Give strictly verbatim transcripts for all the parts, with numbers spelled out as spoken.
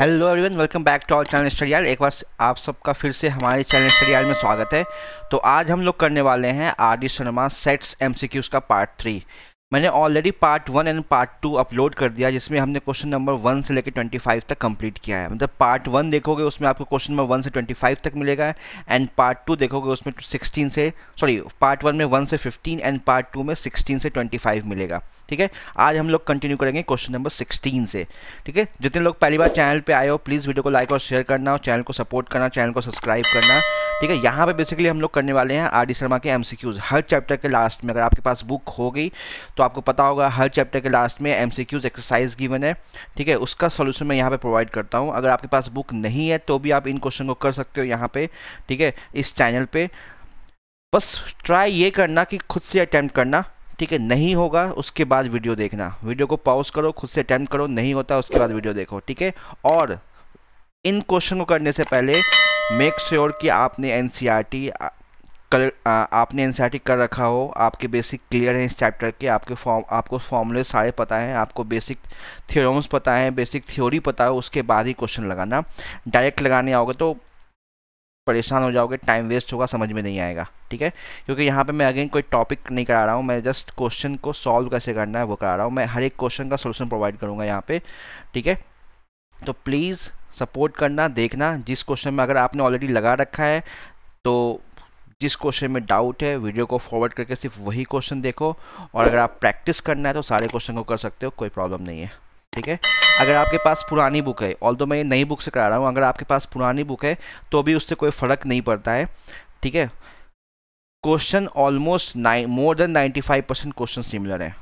Hello everyone, welcome back to our channel study आइल। एक बार आप सबका फिर से हमारे चैनल स्टडी आइल में स्वागत है। तो आज हम लोग करने वाले हैं आरडी शर्मा सेट्स एमसीक्यूज का पार्ट थ्री। मैंने already part one and part two upload कर दिया, जिसमें हमने क्वेश्चन नंबर वन से लेकर ट्वेंटी फाइव तक कंप्लीट किया है। मतलब पार्ट वन देखोगे उसमें आपको क्वेश्चन नंबर वन से ट्वेंटी फाइव तक मिलेगा, एंड पार्ट टू देखोगे उसमें सिक्सटीन से सॉरी पार्ट वन में वन से फिफ्टीन एंड पार्ट टू में सिक्सटीन से ट्वेंटी फाइव मिलेगा। ठीक है, आज हम लोग कंटिन्यू करेंगे क्वेश्चन नंबर सिक्सटीन से। ठीक है, जितने लोग पहली बार चैनल पर आए हो प्लीज़ वीडियो को लाइक और शेयर करना, और चैनल को सपोर्ट करना, चैनल को सब्सक्राइब करना। ठीक है, यहाँ पे बेसिकली हम लोग करने वाले हैं आरडी शर्मा के एमसीक्यूज हर चैप्टर के लास्ट में। अगर आपके पास बुक हो गई तो आपको पता होगा हर चैप्टर के लास्ट में एमसीक्यूज एक्सरसाइज गिवन है। ठीक है, उसका सॉल्यूशन मैं यहाँ पे प्रोवाइड करता हूँ। अगर आपके पास बुक नहीं है तो भी आप इन क्वेश्चन को कर सकते हो यहाँ पे। ठीक है, इस चैनल पे बस ट्राई ये करना कि खुद से अटैम्प्ट करना। ठीक है, नहीं होगा उसके बाद वीडियो देखना, वीडियो को पॉज करो, खुद से अटैम्प्ट करो, नहीं होता उसके बाद वीडियो देखो। ठीक है, और इन क्वेश्चन को करने से पहले मेक श्योर कि आपने एनसीईआरटी कर आपने एनसीईआरटी कर रखा हो, आपके बेसिक क्लियर हैं इस चैप्टर के, आपके फॉर्म आपको फॉर्मूले सारे पता हैं, आपको बेसिक थ्योरम्स पता हैं, बेसिक थ्योरी पता हो, उसके बाद ही क्वेश्चन लगाना। डायरेक्ट लगाने आओगे तो परेशान हो जाओगे, टाइम वेस्ट होगा, समझ में नहीं आएगा। ठीक है, क्योंकि यहाँ पे मैं अगेन कोई टॉपिक नहीं करा रहा हूँ, मैं जस्ट क्वेश्चन को सॉल्व कैसे करना है वो करा रहा हूँ। मैं हर एक क्वेश्चन का सोल्यूशन प्रोवाइड करूँगा यहाँ पर। ठीक है, तो प्लीज़ सपोर्ट करना, देखना जिस क्वेश्चन में अगर आपने ऑलरेडी लगा रखा है तो जिस क्वेश्चन में डाउट है वीडियो को फॉरवर्ड करके सिर्फ वही क्वेश्चन देखो, और अगर आप प्रैक्टिस करना है तो सारे क्वेश्चन को कर सकते हो, कोई प्रॉब्लम नहीं है। ठीक है, अगर आपके पास पुरानी बुक है, ऑल्दो मैं ये नई बुक से करा रहा हूँ, अगर आपके पास पुरानी बुक है तो भी उससे कोई फ़र्क नहीं पड़ता है। ठीक है, question almost nine more than ninety five percent question similar हैं।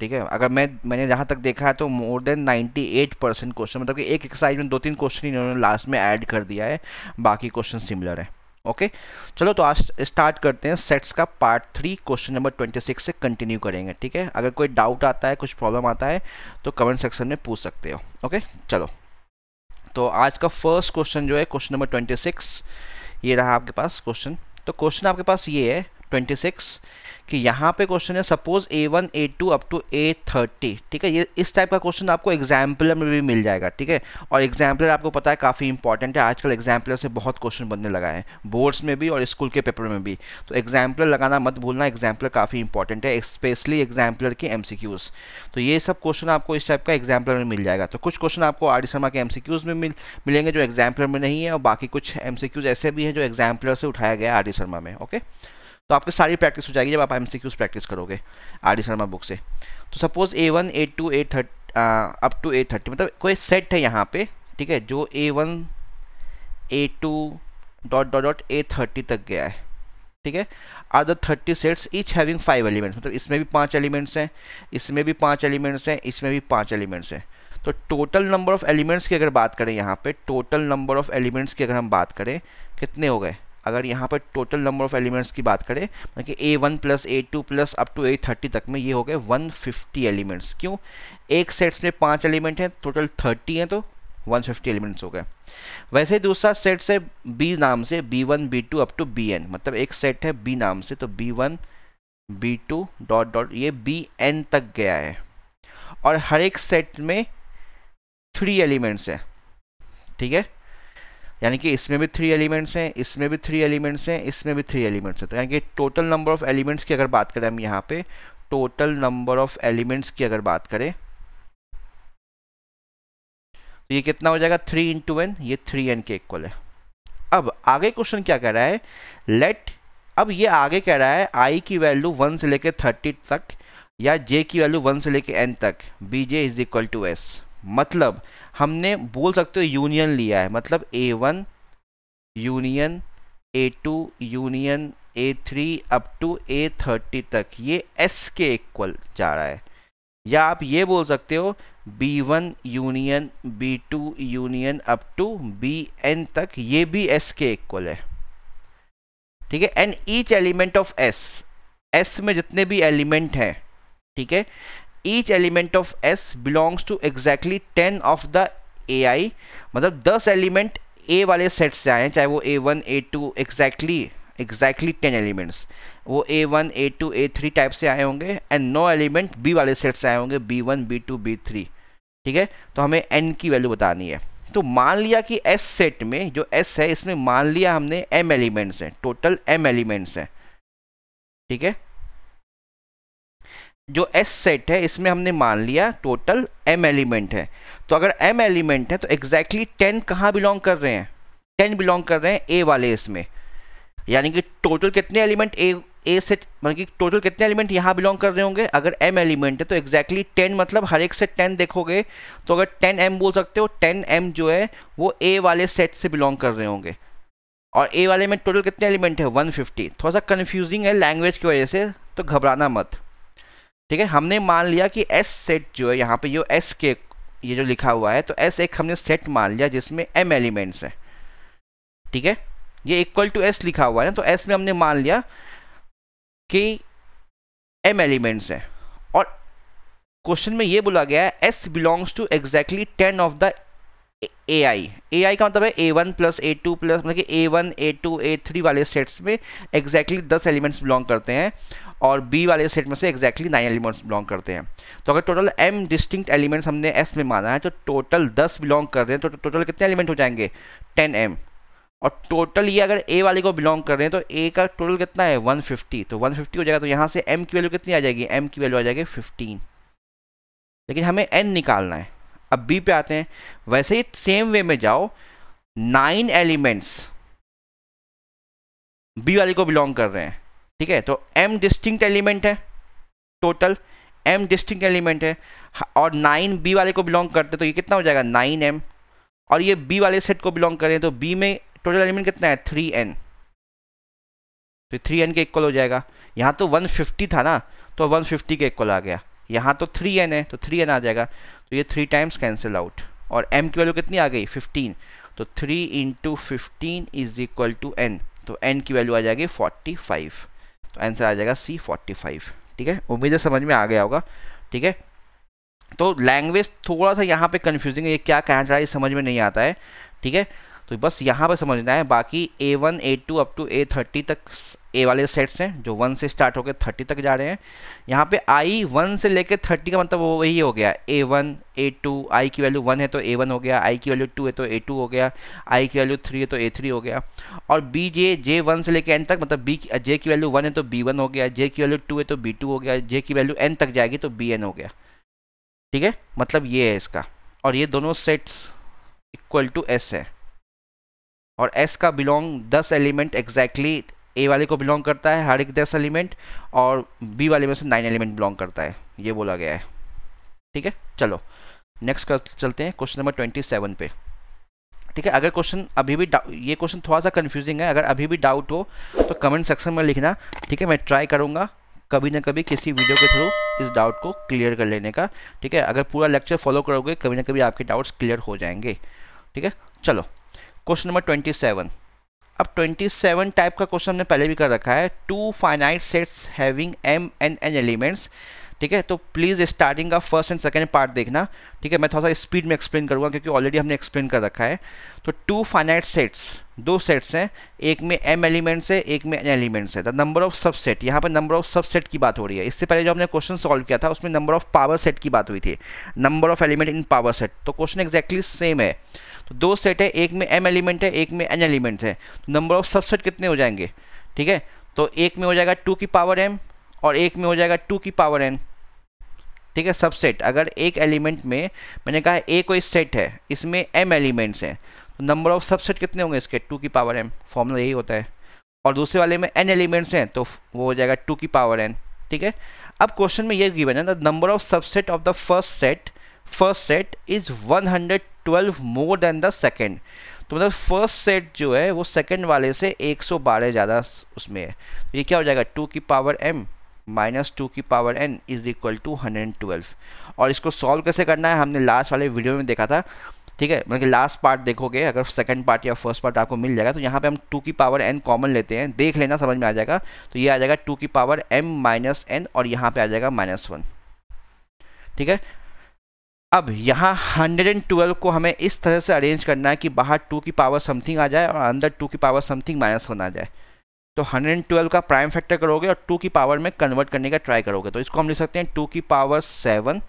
ठीक है, अगर मैं मैंने जहाँ तक देखा है तो more than ninety eight percent question, मतलब कि एक एक्सरसाइज में दो तीन क्वेश्चन इन्होंने लास्ट में ऐड कर दिया है, बाकी क्वेश्चन सिमिलर है। ओके, चलो तो आज स्टार्ट करते हैं सेट्स का part three, question number twenty six से कंटिन्यू करेंगे। ठीक है, अगर कोई डाउट आता है, कुछ प्रॉब्लम आता है तो कमेंट सेक्शन में पूछ सकते हो। ओके, चलो तो आज का फर्स्ट क्वेश्चन जो है क्वेश्चन नंबर ट्वेंटी सिक्स ये रहा आपके पास क्वेश्चन। तो क्वेश्चन आपके पास ये है ट्वेंटी सिक्स कि यहाँ पे क्वेश्चन है suppose A one, A two up to A thirty. ठीक है, ये इस टाइप का क्वेश्चन आपको एग्जाम्पलर में भी मिल जाएगा। ठीक है, और एग्जाम्पलर आपको पता है काफ़ी इंपॉर्टेंट है, आजकल एग्जाम्पलर से बहुत क्वेश्चन बनने लगा है, बोर्ड्स में भी और स्कूल के पेपर में भी। तो एग्जाम्पलर लगाना मत भूलना, एग्जाम्पलर काफ़ी इंपॉर्टेंट है, स्पेशली एग्जाम्पलर के एमसीक्यूज। तो ये सब क्वेश्चन आपको इस टाइप का एग्जाम्पलर में मिल जाएगा। तो कुछ क्वेश्चन आपको आरडी शर्मा के एमसीक्यूज में मिल मिलेंगे जो एग्जाम्पलर में नहीं है, और बाकी कुछ एमसीक्यूज ऐसे भी हैं जो एग्जाम्पलर से उठाया गया है आरडी शर्मा में। ओके, तो आपकी सारी प्रैक्टिस हो जाएगी जब आप एमसीक्यूज प्रैक्टिस करोगे आरडी शर्मा बुक से। तो suppose A one, A two, A thirty up to A thirty, मतलब कोई सेट है यहाँ पे। ठीक है, जो A one, A two dot dot dot A thirty तक गया है। ठीक है, are the thirty sets each having five elements, मतलब इसमें भी पांच एलिमेंट्स हैं, इसमें भी पांच एलिमेंट्स हैं, इसमें भी पांच एलिमेंट्स हैं। तो टोटल नंबर ऑफ एलिमेंट्स की अगर बात करें, यहाँ पे टोटल नंबर ऑफ एलिमेंट्स की अगर हम बात करें कितने हो गए, अगर यहाँ पर टोटल नंबर ऑफ एलिमेंट्स की बात करें, मतलब कि A one plus A two plus up to A thirty तक में ये हो गए वन फिफ्टी एलिमेंट्स। क्यों, एक सेट्स में पांच एलिमेंट हैं, टोटल थर्टी हैं तो वन फिफ्टी एलिमेंट्स हो गए। वैसे ही दूसरा सेट्स है बी नाम से, B one B two up to B N, मतलब एक सेट है बी नाम से, तो B one B two dot dot ये बी एन तक गया है, और हर एक सेट में थ्री एलिमेंट्स हैं। ठीक है, यानी कि इसमें भी थ्री एलिमेंट्स हैं, इसमें भी थ्री एलिमेंट्स हैं, इसमें भी थ्री एलिमेंट्स हैं। तो यानी कि टोटल नंबर ऑफ एलिमेंट्स की अगर बात करें हम यहाँ पे, टोटल नंबर ऑफ एलिमेंट्स की अगर बात करें तो ये कितना हो जाएगा, थ्री इंटू एन, ये थ्री एन के इक्वल है। अब आगे क्वेश्चन क्या कह रहा है, लेट, अब ये आगे कह रहा है आई की वैल्यू वन से लेकर थर्टी तक, या जे की वैल्यू वन से लेकर एन तक, B J is equal to S. मतलब हमने बोल सकते हो यूनियन लिया है, मतलब A one union A two union A three up to A thirty तक ये S के इक्वल जा रहा है, या आप ये बोल सकते हो B one union B two union up to B N तक ये भी S के इक्वल है। ठीक है, and each element of S, S में जितने भी एलिमेंट हैं, ठीक है, each element of S belongs to exactly ten of the A I, मतलब दस एलिमेंट ए वाले सेट से आए हैं, चाहे वो A one A two exactly exactly ten elements वो A one A two A three type से आए होंगे, एंड नौ एलिमेंट बी वाले सेट से आए होंगे B one B two B three. ठीक है, तो हमें एन की वैल्यू बतानी है। तो मान लिया कि एस सेट में जो एस है इसमें मान लिया हमने एम एलिमेंट्स हैं, टोटल एम एलिमेंट्स हैं, ठीक है। जो एस सेट है इसमें हमने मान लिया टोटल एम एलिमेंट है, तो अगर एम एलिमेंट है तो एग्जैक्टली टेन कहाँ बिलोंग कर रहे हैं, टेन बिलोंग कर रहे हैं ए वाले इसमें, यानी कि टोटल कितने एलिमेंट ए ए सेट मतलब कि टोटल कितने एलिमेंट यहाँ बिलोंग कर रहे होंगे, अगर एम एलिमेंट है तो एग्जैक्टली टेन, मतलब हर एक से टेन देखोगे तो अगर टेन एम बोल सकते हो, टेन एम जो है वो ए वाले सेट से बिलोंग कर रहे होंगे, और ए वाले में टोटल कितने एलिमेंट है वन फिफ्टी। थोड़ा सा कन्फ्यूजिंग है लैंग्वेज की वजह से, तो घबराना मत, ठीक है। हमने मान लिया कि एस सेट जो है यहाँ पे जो एस के ये जो लिखा हुआ है, तो एस एक हमने सेट मान लिया जिसमें एम एलिमेंट्स हैं, ठीक है, ये इक्वल टू एस लिखा हुआ है ना, तो एस में हमने मान लिया कि एम एलिमेंट्स हैं, और क्वेश्चन में ये बोला गया है S belongs to exactly ten of the A I. A I का मतलब है A one plus A two plus मतलब कि A one A two A three वाले सेट्स में एग्जैक्टली दस एलिमेंट्स बिलोंग करते हैं, और बी वाले सेट में से एग्जैक्टली नाइन एलिमेंट्स बिलोंग करते हैं। तो अगर टोटल एम डिस्टिंक्ट एलिमेंट्स हमने एस में माना है तो टोटल दस बिलोंग कर रहे हैं, तो टोटल कितने एलिमेंट हो जाएंगे टेन एम, और टोटल ये अगर ए वाले को बिलोंग कर रहे हैं तो ए का टोटल कितना है वन फिफ्टी, तो वन फिफ्टी हो जाएगा। तो यहाँ से एम की वैल्यू कितनी आ जाएगी, एम की वैल्यू आ जाएगी फिफ्टीन, लेकिन हमें एन निकालना है। अब बी पे आते हैं, वैसे ही सेम वे में जाओ, नाइन एलिमेंट्स बी वाले को बिलोंग कर रहे हैं, ठीक है, तो m डिस्टिंक्ट एलिमेंट है, टोटल m डिस्टिंक्ट एलिमेंट है, और नाइन b वाले को बिलोंग करते हैं, तो ये कितना हो जाएगा नाइन m, और ये b वाले सेट को बिलोंग करें तो b में टोटल एलिमेंट कितना है थ्री n, तो थ्री n के इक्वल हो जाएगा। यहाँ तो वन फिफ्टी था ना, तो वन फिफ्टी के इक्वल आ गया, यहाँ तो थ्री n है तो थ्री n आ जाएगा, तो ये थ्री टाइम्स कैंसिल आउट, और m की वैल्यू कितनी आ गई फिफ्टीन, तो three into fifteen is equal to n, तो n की वैल्यू आ जाएगी फोर्टी फाइव, तो आंसर आ जाएगा सी फोर्टी फाइव, ठीक है। उम्मीद है समझ में आ गया होगा, ठीक है। तो लैंग्वेज थोड़ा सा यहाँ पे कन्फ्यूजिंग है, ये क्या कहना चाह रहा है समझ में नहीं आता है, ठीक है, तो बस यहाँ पे समझना है। बाकी A one A two up to A thirty तक ए वाले सेट्स हैं जो वन से स्टार्ट होकर थर्टी तक जा रहे हैं। यहाँ पे आई वन से लेकर थर्टी का मतलब वो वही हो गया ए वन ए टू, आई की वैल्यू वन है तो ए वन हो गया, आई की वैल्यू टू है तो ए टू हो गया, आई की वैल्यू थ्री है तो ए थ्री हो गया, और बी जे जे वन से लेकर एन तक मतलब बी जे की वैल्यू वन है तो बी वन हो गया, जे की वैल्यू टू है तो बी टू हो गया, जे की वैल्यू एन तक जाएगी तो बी एन हो गया, ठीक है, मतलब ये है इसका। और ये दोनों सेट्स इक्वल टू एस है, और S का बिलोंग दस एलिमेंट एग्जैक्टली A वाले को बिलोंग करता है, हर एक दस एलिमेंट, और B वाले में से नाइन एलिमेंट बिलोंग करता है, ये बोला गया है, ठीक है। चलो नेक्स्ट कर चलते हैं क्वेश्चन नंबर ट्वेंटी सेवन पे, ठीक है। अगर क्वेश्चन अभी भी ये क्वेश्चन थोड़ा सा कन्फ्यूजिंग है, अगर अभी भी डाउट हो तो कमेंट सेक्शन में लिखना, ठीक है, मैं ट्राई करूँगा कभी ना कभी किसी वीडियो के थ्रू इस डाउट को क्लियर कर लेने का, ठीक है। अगर पूरा लेक्चर फॉलो करोगे कभी ना कभी आपके डाउट्स क्लियर हो जाएंगे, ठीक है। चलो क्वेश्चन नंबर ट्वेंटी सेवन। अब ट्वेंटी सेवन टाइप का क्वेश्चन हमने पहले भी कर रखा है, two finite sets having M and N elements, ठीक है, तो प्लीज़ स्टार्टिंग का फर्स्ट एंड सेकंड पार्ट देखना, ठीक है, मैं थोड़ा सा स्पीड में एक्सप्लेन करूँगा क्योंकि ऑलरेडी हमने एक्सप्लेन कर रखा है। तो टू फाइनाइट सेट्स, दो सेट्स हैं, एक में एम एलिमेंट्स है एक में एन एलिमेंट्स है, the number of subset, यहाँ पर नंबर ऑफ सब सेट की बात हो रही है। इससे पहले जो हमने क्वेश्चन सॉल्व किया था उसमें नंबर ऑफ पावर सेट की बात हुई थी, number of element in power set, तो क्वेश्चन एक्जैक्टली सेम है। तो दो सेट है, एक में एम एलिमेंट है एक में एन एलिमेंट है, तो नंबर ऑफ सब सेट कितने हो जाएंगे, ठीक है, तो एक में हो जाएगा टू की पावर एम और एक में हो जाएगा टू की पावर एन, ठीक है, सबसेट। अगर एक एलिमेंट में मैंने कहा ए कोई सेट है इसमें एम एलिमेंट्स हैं तो नंबर ऑफ सबसेट कितने होंगे इसके टू की पावर एम, फॉर्मूला यही होता है, और दूसरे वाले में एन एलिमेंट्स हैं तो वो हो जाएगा टू की पावर एन, ठीक है। अब क्वेश्चन में ये गिवन है the number of subset of the first set first set is one hundred twelve more than the second, तो मतलब फर्स्ट सेट जो है वो सेकेंड वाले से एक सौ बारह ज़्यादा उसमें है, तो ये क्या हो जाएगा टू की पावर एम माइनस टू की power N is equal to one hundred twelve. और इसको सॉल्व कैसे करना है हमने लास्ट वाले वीडियो में देखा था, ठीक है, मतलब लास्ट पार्ट देखोगे अगर सेकंड पार्ट या फर्स्ट पार्ट आपको मिल जाएगा, तो यहाँ पे हम टू की पावर एन कॉमन लेते हैं, देख लेना समझ में आ जाएगा, तो ये आ जाएगा टू की पावर एम माइनस एन और यहाँ पे आ जाएगा माइनस वन, ठीक है। अब यहाँ वन हंड्रेड ट्वेल्व को हमें इस तरह से अरेंज करना है कि बाहर टू की पावर समथिंग आ जाए और अंदर टू की पावर समथिंग माइनस वन आ जाए, तो वन हंड्रेड ट्वेल्व का प्राइम फैक्टर करोगे और टू की पावर में कन्वर्ट करने का ट्राई करोगे, तो इसको हम लिख सकते हैं टू की पावर सेवन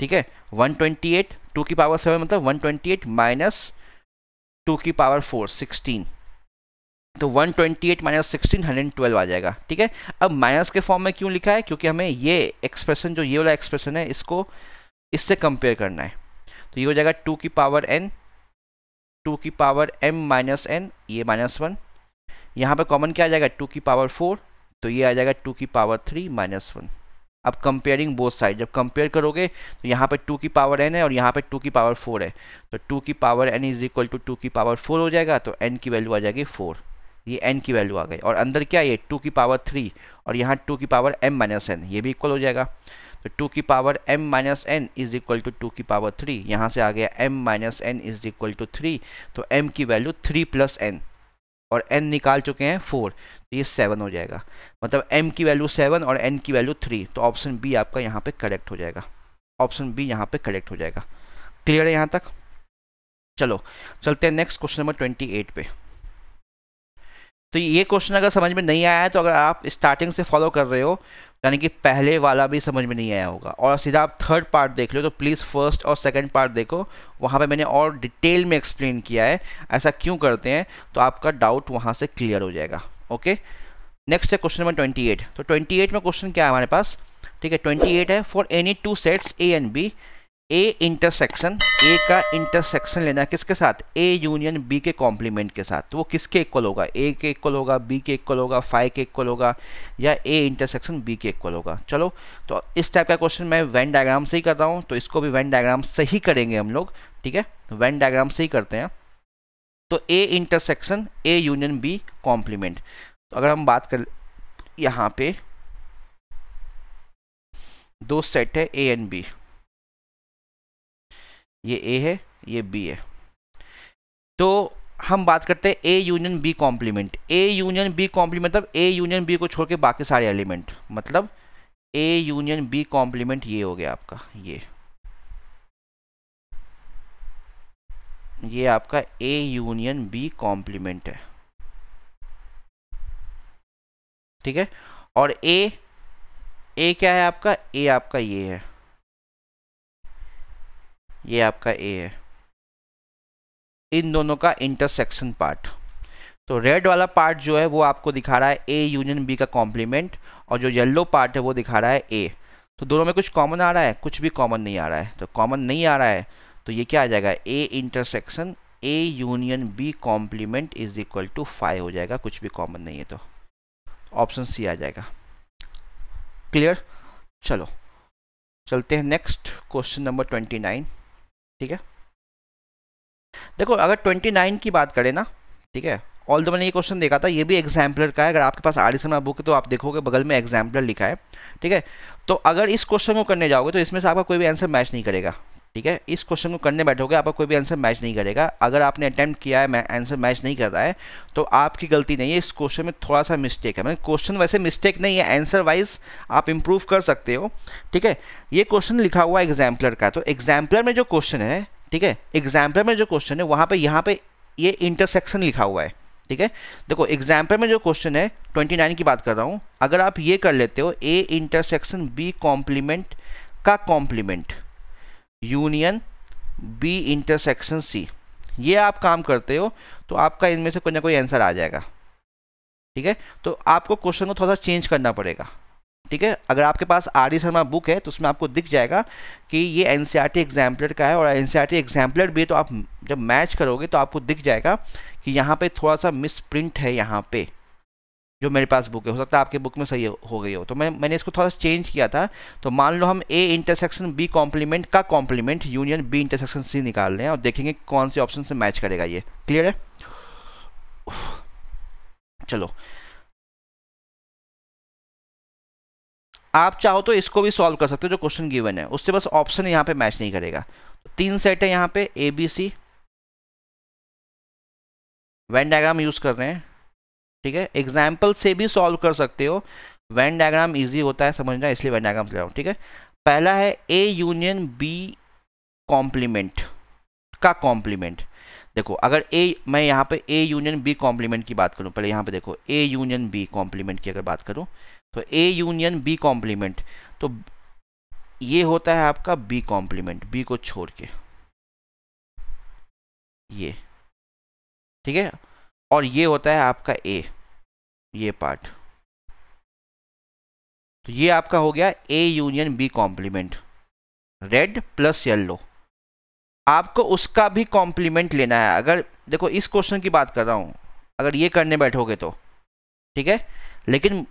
ठीक है। वन ट्वेंटी एट, टू की पावर सेवन मतलब one twenty eight minus two की पावर फोर सिक्सटीन, तो one twenty eight minus sixteen one twelve आ जाएगा। ठीक है, अब माइनस के फॉर्म में क्यों लिखा है, क्योंकि हमें ये एक्सप्रेशन जो ये वाला एक्सप्रेशन है इसको इससे कंपेयर करना है। तो ये हो जाएगा टू की पावर n, टू की पावर m माइनस n, ये माइनस वन, यहाँ पर कॉमन क्या आ जाएगा टू की पावर फोर, तो ये आ जाएगा टू की पावर थ्री माइनस वन। अब कंपेयरिंग बोथ साइड, जब कंपेयर करोगे तो यहाँ पे टू की पावर n है और यहाँ पे टू की पावर फोर है, तो टू की power n is equal to two की पावर फोर हो जाएगा, तो n की वैल्यू आ जाएगी फोर, ये n की वैल्यू आ गई। और अंदर क्या है टू की पावर थ्री और यहाँ टू की पावर m माइनस n, ये भी इक्वल हो जाएगा, तो टू की power m minus n is equal to two की पावर थ्री, यहाँ से आ गया m minus n is equal to three, तो m की वैल्यू थ्री प्लस n, और n निकाल चुके हैं फोर, तो ये सेवन हो जाएगा। मतलब m की वैल्यू सेवन और n की वैल्यू थ्री, तो ऑप्शन बी आपका यहाँ पे करेक्ट हो जाएगा, ऑप्शन बी यहाँ पे करेक्ट हो जाएगा। क्लियर है यहाँ तक? चलो चलते हैं next question number twenty eight पे। तो ये क्वेश्चन अगर समझ में नहीं आया है तो अगर आप स्टार्टिंग से फॉलो कर रहे हो, यानी कि पहले वाला भी समझ में नहीं आया होगा, और सीधा आप थर्ड पार्ट देख लो, तो प्लीज़ फर्स्ट और सेकंड पार्ट देखो, वहाँ पे मैंने और डिटेल में एक्सप्लेन किया है ऐसा क्यों करते हैं, तो आपका डाउट वहाँ से क्लियर हो जाएगा। ओके, नेक्स्ट है क्वेश्चन नंबर ट्वेंटी एट। तो ट्वेंटी एट में क्वेश्चन क्या है हमारे पास, ठीक है, ट्वेंटी एट है, for any two sets A and B, A intersection, A का इंटरसेक्शन लेना है किसके साथ, ए यूनियन बी के कॉम्प्लीमेंट के साथ, तो वो किसके इक्वल होगा, ए के इक्वल होगा, बी के इक्वल होगा, फाई के इक्वल होगा, या ए इंटरसेक्शन बी के इक्वल होगा। चलो, तो इस टाइप का क्वेश्चन मैं वेन डायग्राम से ही कर रहा हूँ, तो इसको भी वेन डायग्राम से ही करेंगे हम लोग। ठीक है, वेन डायग्राम से ही करते हैं। तो A intersection A union B complement, तो अगर हम बात कर, यहाँ पे दो सेट है ए एंड बी, ये ए है ये बी है, तो हम बात करते हैं A union B complement. A union B complement मतलब ए यूनियन बी को छोड़ के बाकी सारे एलिमेंट, मतलब ए यूनियन बी कॉम्प्लीमेंट ये हो गया आपका, ये ये आपका ए यूनियन बी कॉम्प्लीमेंट है। ठीक है, और ए ए क्या है आपका, ए आपका ये है, ये आपका ए है, इन दोनों का इंटरसेक्शन पार्ट। तो रेड वाला पार्ट जो है वो आपको दिखा रहा है ए यूनियन बी का कॉम्प्लीमेंट, और जो येलो पार्ट है वो दिखा रहा है ए। तो दोनों में कुछ कॉमन आ रहा है, कुछ भी कॉमन नहीं आ रहा है, तो कॉमन नहीं आ रहा है, तो ये क्या आ जाएगा, A intersection A union B complement is equal to five हो जाएगा, कुछ भी कॉमन नहीं है, तो ऑप्शन सी आ जाएगा। क्लियर? चलो चलते हैं next question number twenty nine. ठीक है, देखो अगर ट्वेंटी नाइन की बात करें ना, ठीक है, ऑल दो मैंने ये क्वेश्चन देखा था, ये भी एग्जाम्पलर का है, अगर आपके पास आर डी शर्मा बुक है तो आप देखोगे बगल में एग्जाम्पलर लिखा है। ठीक है, तो अगर इस क्वेश्चन को करने जाओगे तो इसमें से आपका कोई भी आंसर मैच नहीं करेगा। ठीक है, इस क्वेश्चन को करने बैठोगे आपका कोई भी आंसर मैच नहीं करेगा, अगर आपने अटैम्प्ट किया है आंसर मैच नहीं कर रहा है तो आपकी गलती नहीं है, इस क्वेश्चन में थोड़ा सा मिस्टेक है। मतलब क्वेश्चन वैसे मिस्टेक नहीं है, आंसर वाइज आप इम्प्रूव कर सकते हो। ठीक है, ये क्वेश्चन लिखा हुआ एग्जाम्पलर का, तो एग्जाम्पलर में जो क्वेश्चन है, ठीक है, एग्जाम्पलर में जो क्वेश्चन है वहाँ पर यहाँ पर ये इंटरसेक्शन लिखा हुआ है। ठीक है, देखो एग्जाम्पल में जो क्वेश्चन है ट्वेंटी नाइन की बात कर रहा हूँ, अगर आप ये कर लेते हो ए इंटरसेक्शन बी कॉम्प्लीमेंट का complement union B intersection C, ये आप काम करते हो तो आपका इनमें से कोई ना कोई आंसर आ जाएगा। ठीक है, तो आपको क्वेश्चन को थोड़ा सा चेंज करना पड़ेगा। ठीक है, अगर आपके पास आर डी शर्मा बुक है तो उसमें आपको दिख जाएगा कि ये एनसीईआरटी एग्जाम्पलर का है, और एनसीईआरटी एग्जाम्पलर भी है, तो आप जब मैच करोगे तो आपको दिख जाएगा कि यहाँ पे थोड़ा सा मिस प्रिंट है, यहाँ पे जो मेरे पास बुक है, हो सकता है आपके बुक में सही हो गई हो, तो मैं मैंने इसको थोड़ा सा चेंज किया था। तो मान लो हम ए इंटरसेक्शन बी कॉम्प्लीमेंट का complement union B intersection C निकाल रहे हैं और देखेंगे कौन से ऑप्शन से मैच करेगा ये। क्लियर है? चलो, आप चाहो तो इसको भी सॉल्व कर सकते हो जो क्वेश्चन गिवन है, उससे बस ऑप्शन यहाँ पे मैच नहीं करेगा। तो तीन सेट है यहाँ पे A B C, Venn diagram use कर रहे हैं। ठीक है, एग्जाम्पल से भी सॉल्व कर सकते हो, वेन डायग्राम इजी होता है समझना, इसलिए वेन डायग्राम ले रहा हूँ। ठीक है, पहला है ए यूनियन बी कॉम्प्लीमेंट का कॉम्प्लीमेंट। देखो अगर ए, मैं यहाँ पे ए यूनियन बी कॉम्प्लीमेंट की बात करूँ, पहले यहाँ पे देखो ए यूनियन बी कॉम्प्लीमेंट की अगर बात करूँ तो ए यूनियन बी कॉम्प्लीमेंट, तो ये होता है आपका बी कॉम्प्लीमेंट, बी को छोड़ के ये, ठीक है। और ये होता है आपका ए, ये पार्ट। तो ये आपका हो गया A union B complement, red plus yellow. आपको उसका भी कॉम्प्लीमेंट लेना है। अगर देखो इस क्वेश्चन की बात कर रहा हूं, अगर ये करने बैठोगे तो ठीक है, लेकिन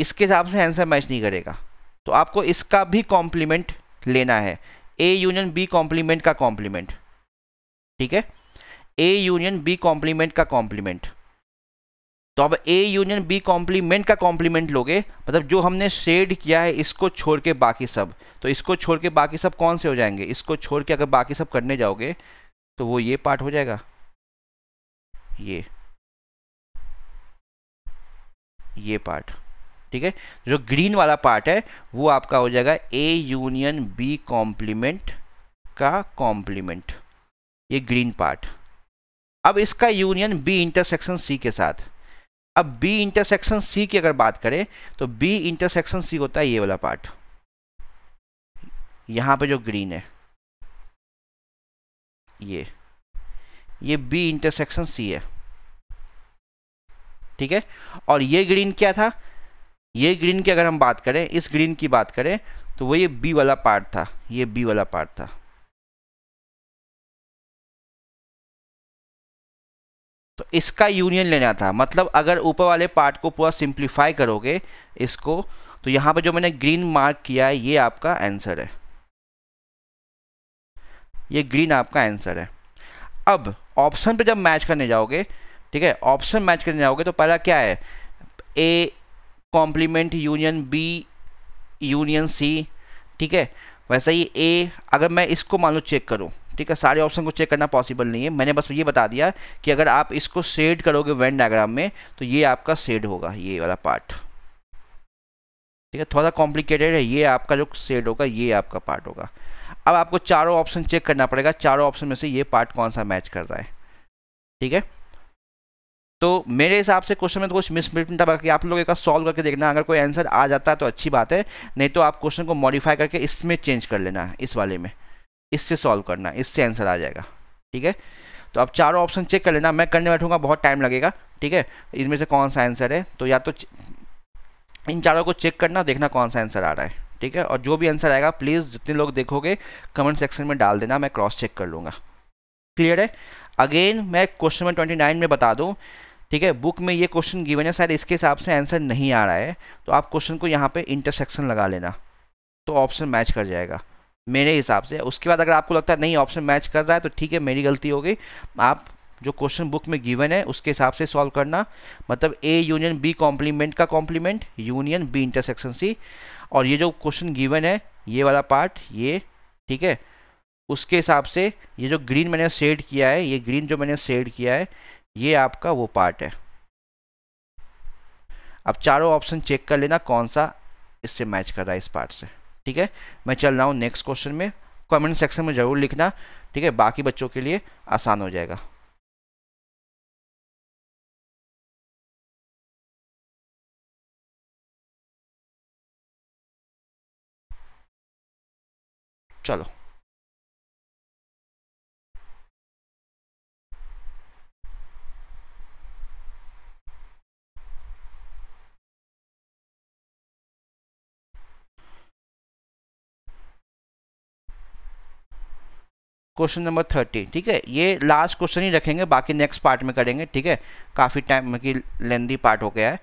इसके हिसाब से आंसर मैच नहीं करेगा, तो आपको इसका भी कॉम्प्लीमेंट लेना है। ए यूनियन बी कॉम्प्लीमेंट का कॉम्प्लीमेंट, ठीक है, ए यूनियन बी कॉम्प्लीमेंट का कॉम्प्लीमेंट। तो अब ए यूनियन बी कॉम्प्लीमेंट का कॉम्प्लीमेंट लोगे, मतलब जो हमने शेड किया है इसको छोड़ के बाकी सब, तो इसको छोड़ के बाकी सब कौन से हो जाएंगे, इसको छोड़ के अगर बाकी सब करने जाओगे तो वो ये पार्ट हो जाएगा, ये ये पार्ट, ठीक है। जो ग्रीन वाला पार्ट है वो आपका हो जाएगा ए यूनियन बी कॉम्प्लीमेंट का कॉम्प्लीमेंट, ये ग्रीन पार्ट। अब इसका यूनियन बी इंटरसेक्शन सी के साथ। अब बी इंटरसेक्शन सी की अगर बात करें तो बी इंटरसेक्शन सी होता है ये वाला पार्ट, यहां पे जो ग्रीन है ये ये बी इंटरसेक्शन सी है, ठीक है। और ये ग्रीन क्या था, ये ग्रीन की अगर हम बात करें, इस ग्रीन की बात करें तो वो ये बी वाला पार्ट था, ये बी वाला पार्ट था, तो इसका यूनियन लेना था। मतलब अगर ऊपर वाले पार्ट को पूरा सिंप्लीफाई करोगे इसको, तो यहाँ पे जो मैंने ग्रीन मार्क किया है ये आपका आंसर है, ये ग्रीन आपका आंसर है। अब ऑप्शन पे जब मैच करने जाओगे, ठीक है, ऑप्शन मैच करने जाओगे तो पहला क्या है, A complement union B union C, ठीक है। वैसे ही ए, अगर मैं इसको मान लो चेक करूँ, ठीक है, सारे ऑप्शन को चेक करना पॉसिबल नहीं है, मैंने बस ये बता दिया कि अगर आप इसको शेड करोगे वेन डायग्राम में तो ये आपका शेड होगा, ये वाला पार्ट, ठीक है, थोड़ा कॉम्प्लिकेटेड है, ये आपका जो शेड होगा ये आपका पार्ट होगा। अब आपको चारों ऑप्शन चेक करना पड़ेगा, चारों ऑप्शन में से ये पार्ट कौन सा मैच कर रहा है, ठीक है। तो मेरे हिसाब से क्वेश्चन में तो कुछ मिसप्रिंट था, बाकी आप लोग एक बार सॉल्व करके देखना, अगर कोई आंसर आ जाता है तो अच्छी बात है, नहीं तो आप क्वेश्चन को मॉडिफाई करके इसमें चेंज कर लेना, इस वाले में इससे सॉल्व करना, इससे आंसर आ जाएगा, ठीक है। तो आप चारों ऑप्शन चेक कर लेना, मैं करने बैठूंगा बहुत टाइम लगेगा, ठीक है, इसमें से कौन सा आंसर है। तो या तो इन चारों को चेक करना, देखना कौन सा आंसर आ रहा है, ठीक है। और जो भी आंसर आएगा प्लीज़ जितने लोग देखोगे कमेंट सेक्शन में डाल देना, मैं क्रॉस चेक कर लूँगा, क्लियर है। अगेन मैं क्वेश्चन नंबर ट्वेंटी नाइन में बता दूँ, ठीक है, बुक में ये क्वेश्चन गिवन है, शायद इसके हिसाब से आंसर नहीं आ रहा है, तो आप क्वेश्चन को यहाँ पर इंटरसेक्शन लगा लेना, तो ऑप्शन मैच कर जाएगा मेरे हिसाब से। उसके बाद अगर आपको लगता है नहीं ऑप्शन मैच कर रहा है तो ठीक है, मेरी गलती हो गई, आप जो क्वेश्चन बुक में गिवन है उसके हिसाब से सॉल्व करना। मतलब ए यूनियन बी कॉम्प्लीमेंट का complement, union B intersection C, और ये जो क्वेश्चन गिवन है ये वाला पार्ट ये, ठीक है, उसके हिसाब से ये जो ग्रीन मैंने शेड किया है, ये ग्रीन जो मैंने शेड किया है ये आपका वो पार्ट है। अब चारों ऑप्शन चेक कर लेना कौन सा इससे मैच कर रहा है, इस पार्ट से, ठीक है। मैं चल रहा हूँ नेक्स्ट क्वेश्चन में, कमेंट सेक्शन में ज़रूर लिखना, ठीक है, बाकी बच्चों के लिए आसान हो जाएगा। चलो क्वेश्चन नंबर थर्टी, ठीक है, ये लास्ट क्वेश्चन ही रखेंगे, बाकी नेक्स्ट पार्ट में करेंगे, ठीक है। काफ़ी टाइम की लेंदी पार्ट हो गया है,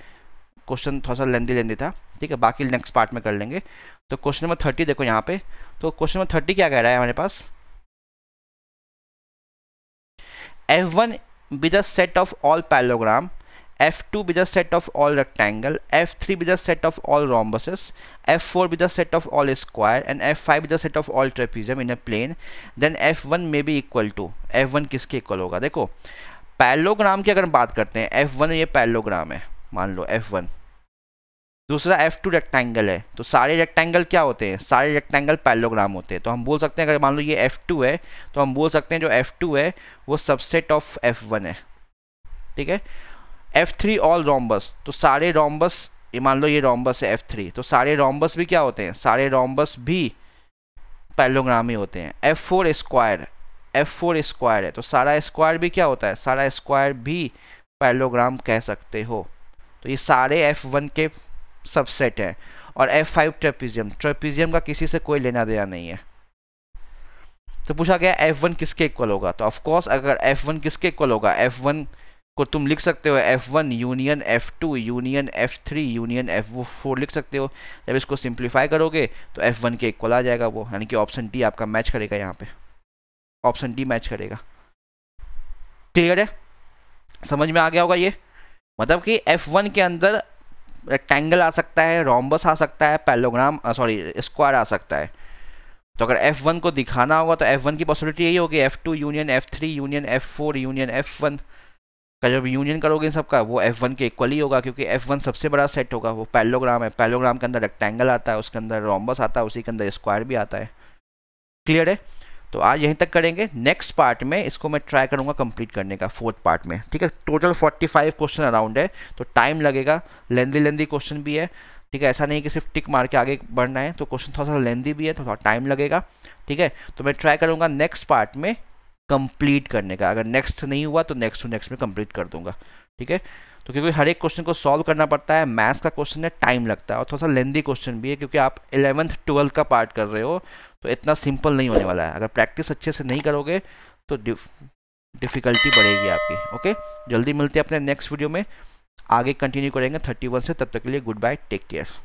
क्वेश्चन थोड़ा सा लेंदी लेंदी था, ठीक है, बाकी नेक्स्ट पार्ट में कर लेंगे। तो क्वेश्चन नंबर थर्टी देखो यहाँ पे, तो क्वेश्चन नंबर थर्टी क्या कह रहा है हमारे पास, F one with the set of all parallelogram, F two with the set of all rectangle, F three with the set of all rhombuses, F four with the set of all square and F five with the set of all trapezium in a plane, then F one may be equal to, F one किसके इक्वल होगा। देखो parallelogram की अगर बात करते हैं, F one ये पैरेललोग्राम है, मान लो एफ वन, दूसरा एफ टू रेक्टेंगल है, तो सारे रेक्टेंगल क्या होते हैं, सारे रेक्टेंगल पैरेललोग्राम होते हैं। तो हम बोल सकते हैं अगर मान लो ये एफ टू है तो हम बोल सकते हैं जो एफ टू है वो सबसेट ऑफ एफ वन है, ठीक है। एफ थ्री ऑल रोम्बस, तो सारे रोम्बस, ये मान लो ये रोम्बस है एफ थ्री, तो सारे रोम्बस भी क्या होते हैं, सारे रोम्बस भी पैरेललोग्राम ही होते हैं। F four square, F four square है तो सारा स्क्वायर भी क्या होता है, सारा स्क्वायर भी पैरेललोग्राम कह सकते हो। तो ये सारे एफ वन के सबसेट हैं। और एफ फाइव ट्रेपीजियम, ट्रेपीजियम का किसी से कोई लेना देना नहीं है। तो पूछा गया एफ वन किसके इक्वल होगा, तो ऑफकोर्स अगर एफ वन किसके इक्वल होगा, एफ वन को तुम लिख सकते हो F one union F two union F three union F four लिख सकते हो। जब इसको सिंप्लीफाई करोगे तो एफ वन के इक्वल आ जाएगा वो, यानी कि ऑप्शन डी आपका मैच करेगा, यहाँ पे ऑप्शन डी मैच करेगा। क्लियर है, समझ में आ गया होगा। ये मतलब कि एफ वन के अंदर रेक्टेंगल आ सकता है, रोम्बस आ सकता है, पैरेललोग्राम सॉरी स्क्वायर आ सकता है। तो अगर एफ वन को दिखाना होगा तो एफ वन की पॉसिबिलिटी यही होगी F two union F three union F four union F one का जब यूनियन करोगे इन सबका वो एफ वन के इक्वल ही होगा, क्योंकि एफ वन सबसे बड़ा सेट होगा, वो पैरेललोग्राम है। पैरेललोग्राम के अंदर रेक्टेंगल आता है, उसके अंदर रोम्बस आता है, उसी के अंदर स्क्वायर भी आता है। क्लियर है, तो आज यहीं तक करेंगे। नेक्स्ट पार्ट में इसको मैं ट्राई करूंगा कंप्लीट करने का, फोर्थ पार्ट में, ठीक है। टोटल पैंतालीस क्वेश्चन अराउंड है तो टाइम लगेगा, लेंदी लेंदी क्वेश्चन भी है, ठीक है। ऐसा नहीं कि सिर्फ टिक मार के आगे बढ़ना है, तो क्वेश्चन थोड़ा सा लेंदी भी है, थोड़ा टाइम लगेगा, ठीक है। तो मैं ट्राई करूंगा नेक्स्ट पार्ट में कंप्लीट करने का, अगर नेक्स्ट नहीं हुआ तो नेक्स्ट टू नेक्स्ट में कंप्लीट कर दूंगा, ठीक है। तो क्योंकि हर एक क्वेश्चन को सॉल्व करना पड़ता है, मैथ्स का क्वेश्चन है, टाइम लगता है और थोड़ा सा लेंदी क्वेश्चन भी है, क्योंकि आप इलेवंथ ट्वेल्थ का पार्ट कर रहे हो, तो इतना सिंपल नहीं होने वाला है। अगर प्रैक्टिस अच्छे से नहीं करोगे तो डिफ़िकल्टी बढ़ेगी आपकी। ओके, जल्दी मिलते हैं अपने नेक्स्ट वीडियो में, आगे कंटिन्यू करेंगे थर्टी वन से। तब तक के लिए गुड बाय, टेक केयर।